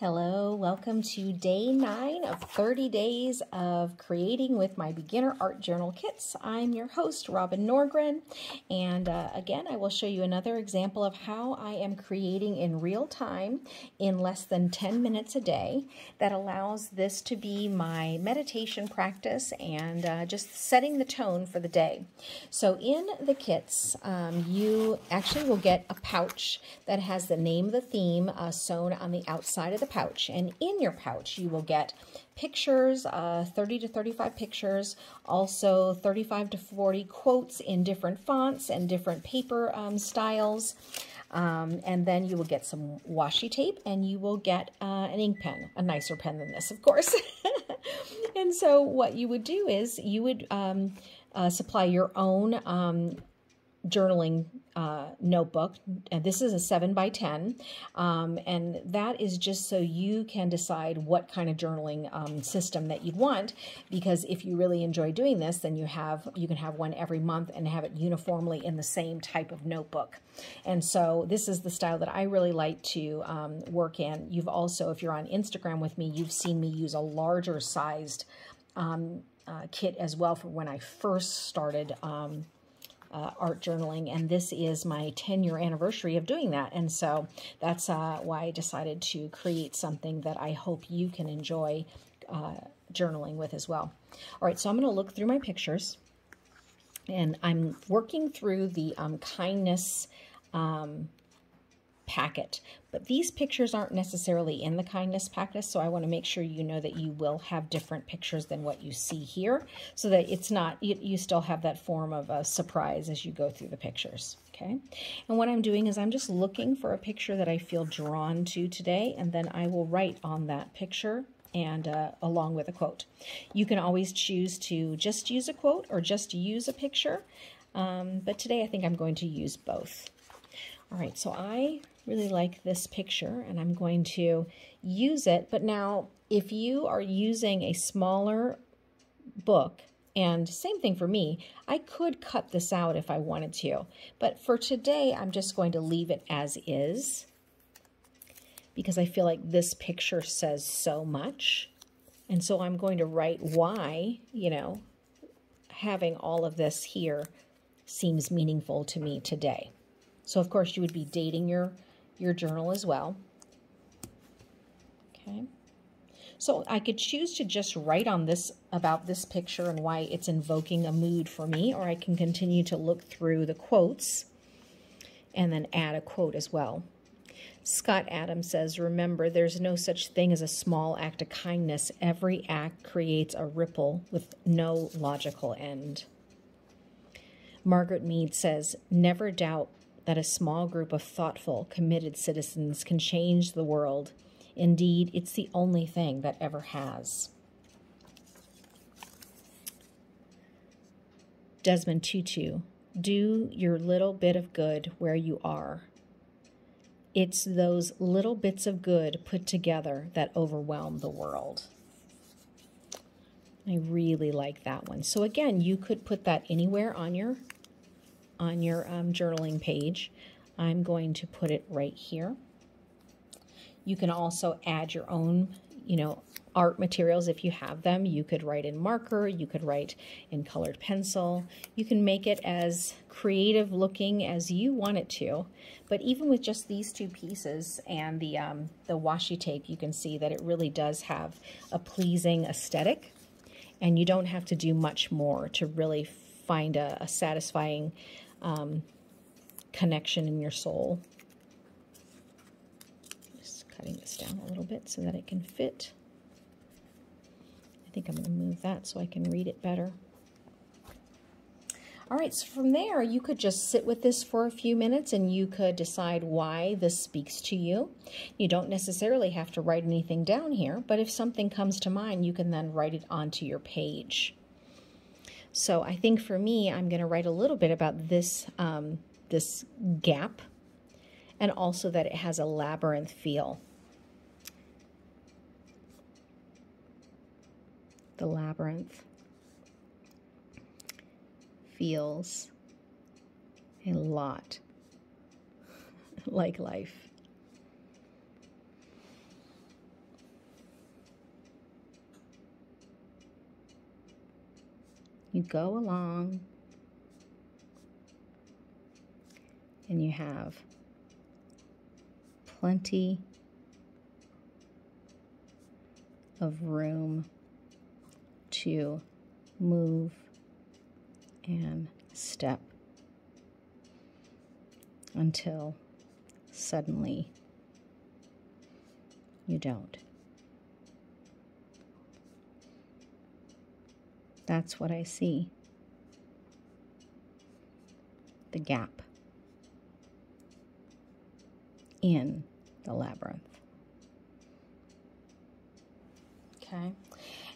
Hello, welcome to day 9 of 30 days of creating with my beginner art journal kits. I'm your host, Robin Norgren, and again, I will show you another example of how I am creating in real time in less than 10 minutes a day that allows this to be my meditation practice and just setting the tone for the day. So in the kits, you actually will get a pouch that has the name of the theme sewn on the outside of the pouch, and in your pouch you will get pictures, 30 to 35 pictures, also 35 to 40 quotes in different fonts and different paper styles, and then you will get some washi tape, and you will get an ink pen, a nicer pen than this, of course. And so what you would do is you would supply your own journaling notebook. And this is a 7 by 10, and that is just so you can decide what kind of journaling system that you'd want, because if you really enjoy doing this, then you can have one every month and have it uniformly in the same type of notebook. And so this is the style that I really like to work in. You've also, if you're on Instagram with me, you've seen me use a larger sized kit as well for when I first started art journaling, and this is my 10-year anniversary of doing that, and so that's why I decided to create something that I hope you can enjoy journaling with as well. All right, so I'm going to look through my pictures, and I'm working through the kindness packet, but these pictures aren't necessarily in the kindness packet, so I want to make sure you know that you will have different pictures than what you see here, so that it's not, you still have that form of a surprise as you go through the pictures, okay? And what I'm doing is I'm just looking for a picture that I feel drawn to today, and then I will write on that picture and along with a quote. You can always choose to just use a quote or just use a picture, but today I think I'm going to use both. All right, so I really like this picture, and I'm going to use it. But now, if you are using a smaller book, and same thing for me, I could cut this out if I wanted to. But for today, I'm just going to leave it as is, because I feel like this picture says so much. And so I'm going to write why, you know, having all of this here seems meaningful to me today. So, of course, you would be dating your journal as well. Okay. So I could choose to just write on this, about this picture and why it's invoking a mood for me, or I can continue to look through the quotes and then add a quote as well. Scott Adams says, "Remember, there's no such thing as a small act of kindness. Every act creates a ripple with no logical end." Margaret Mead says, "Never doubt that a small group of thoughtful, committed citizens can change the world. Indeed, it's the only thing that ever has." Desmond Tutu, "Do your little bit of good where you are. It's those little bits of good put together that overwhelm the world." I really like that one. So again, you could put that anywhere on your journaling page. I'm going to put it right here. You can also add your own, you know, art materials if you have them. You could write in marker, you could write in colored pencil. You can make it as creative looking as you want it to. But even with just these two pieces and the washi tape, you can see that it really does have a pleasing aesthetic, and you don't have to do much more to really find a satisfying connection in your soul. Just cutting this down a little bit so that it can fit. I think I'm going to move that so I can read it better. All right, so from there, you could just sit with this for a few minutes, and you could decide why this speaks to you. You don't necessarily have to write anything down here, but if something comes to mind, you can then write it onto your page. So I think for me, I'm going to write a little bit about this this gap, and also that it has a labyrinth feel. The labyrinth feels a lot like life. You go along and you have plenty of room to move and step until suddenly you don't. That's what I see. The gap in the labyrinth. Okay.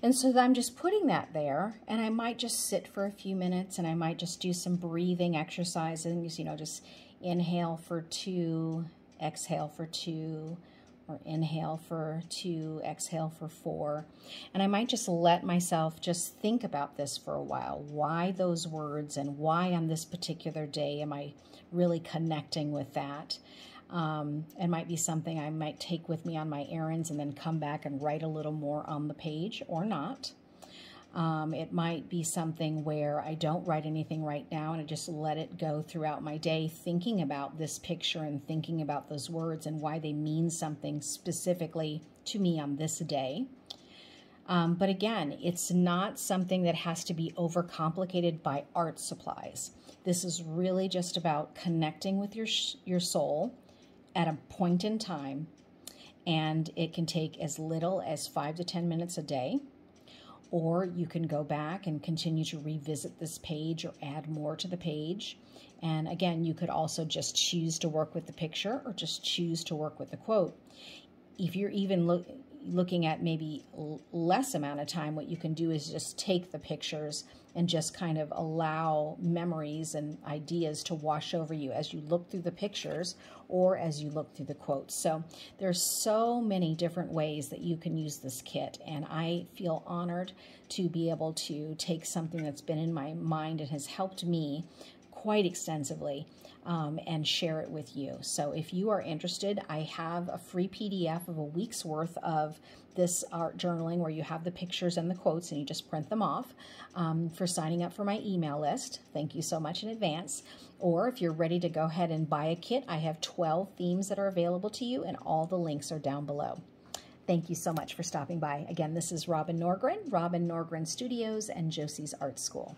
And so I'm just putting that there, and I might just sit for a few minutes, and I might just do some breathing exercises, you know, just inhale for 2, exhale for 2, or inhale for 2, exhale for 4. And I might just let myself just think about this for a while, why those words and why on this particular day am I really connecting with that. It might be something I might take with me on my errands and then come back and write a little more on the page or not. It might be something where I don't write anything right now and I just let it go throughout my day, thinking about this picture and thinking about those words and why they mean something specifically to me on this day. But again, it's not something that has to be overcomplicated by art supplies. This is really just about connecting with your soul at a point in time, and it can take as little as 5 to 10 minutes a day, or you can go back and continue to revisit this page or add more to the page. And again, you could also just choose to work with the picture or just choose to work with the quote. If you're even looking at maybe less amount of time, what you can do is just take the pictures and just kind of allow memories and ideas to wash over you as you look through the pictures or as you look through the quotes. So there's so many different ways that you can use this kit, and I feel honored to be able to take something that's been in my mind and has helped me quite extensively and share it with you. So if you are interested, I have a free PDF of a week's worth of this art journaling where you have the pictures and the quotes and you just print them off for signing up for my email list. Thank you so much in advance. Or if you're ready to go ahead and buy a kit, I have 12 themes that are available to you, and all the links are down below. Thank you so much for stopping by. Again, this is Robin Norgren, Robin Norgren Studios and Josie's Art School.